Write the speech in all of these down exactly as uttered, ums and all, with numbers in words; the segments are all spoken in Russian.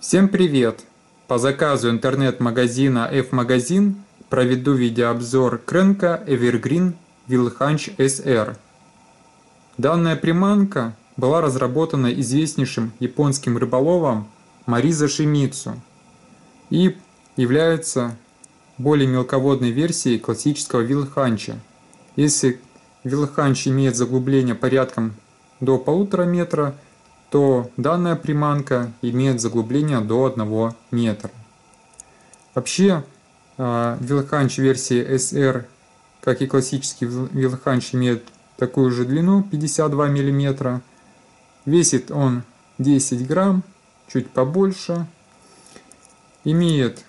Всем привет! По заказу интернет-магазина F-магазин проведу видеообзор Кренка Evergreen Wild Hunch эс эр. Данная приманка была разработана известнейшим японским рыболовом Маризо Шимицу и является более мелководной версией классического вилханча. Если вилханч имеет заглубление порядком до полутора метра, то данная приманка имеет заглубление до одного метра. Вообще, вилханч версии эс эр, как и классический вилханч, имеет такую же длину, пятьдесят два миллиметра. Весит он десять грамм, чуть побольше. Имеет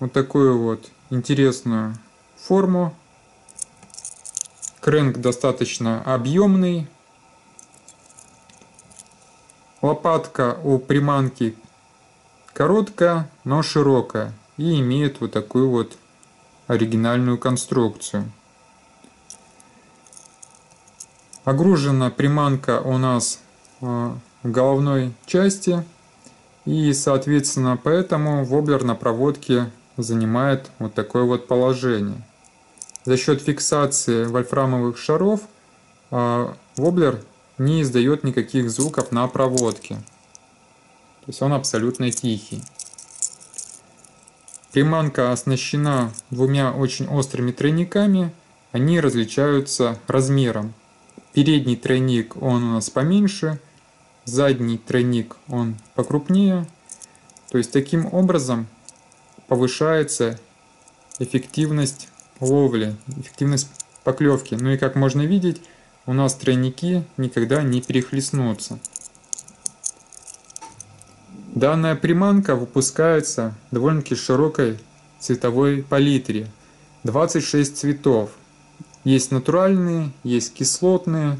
вот такую вот интересную форму. Кренк достаточно объемный. Лопатка у приманки короткая, но широкая, и имеет вот такую вот оригинальную конструкцию. Огружена приманка у нас в головной части, и соответственно поэтому воблер на проводке занимает вот такое вот положение. За счет фиксации вольфрамовых шаров воблер не издает никаких звуков на проводке. То есть он абсолютно тихий. Приманка оснащена двумя очень острыми тройниками. Они различаются размером. Передний тройник он у нас поменьше, задний тройник он покрупнее. То есть таким образом повышается эффективность ловли, эффективность поклевки. Ну и как можно видеть, у нас тройники никогда не перехлестнутся. Данная приманка выпускается в довольно-таки широкой цветовой палитре. двадцать шесть цветов. Есть натуральные, есть кислотные.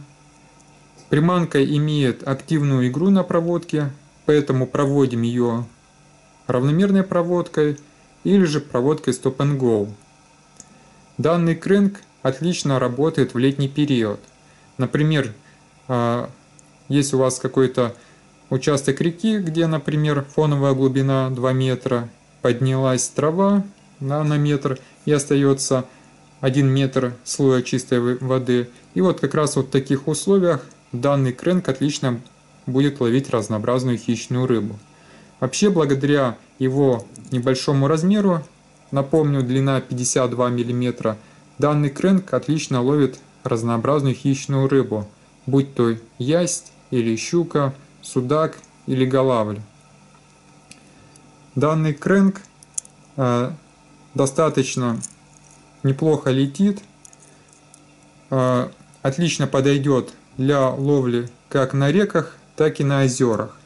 Приманка имеет активную игру на проводке, поэтому проводим ее равномерной проводкой или же проводкой стоп-н-гоу. Данный кренк отлично работает в летний период. Например, если у вас какой-то участок реки, где, например, фоновая глубина два метра, поднялась трава на метр и остается один метр слоя чистой воды. И вот как раз вот в таких условиях данный кренк отлично будет ловить разнообразную хищную рыбу. Вообще, благодаря его небольшому размеру, напомню, длина пятьдесят два миллиметра, данный кренк отлично ловит разнообразную хищную рыбу, будь то ясь или щука, судак или голавль. Данный кренк э, достаточно неплохо летит, э, отлично подойдет для ловли как на реках, так и на озерах.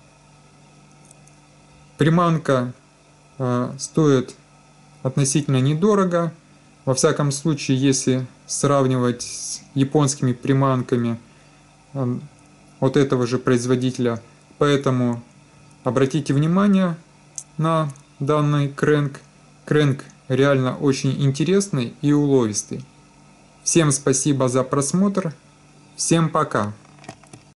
Приманка э, стоит относительно недорого. Во всяком случае, если сравнивать с японскими приманками от этого же производителя. Поэтому обратите внимание на данный кренк. Кренк реально очень интересный и уловистый. Всем спасибо за просмотр. Всем пока!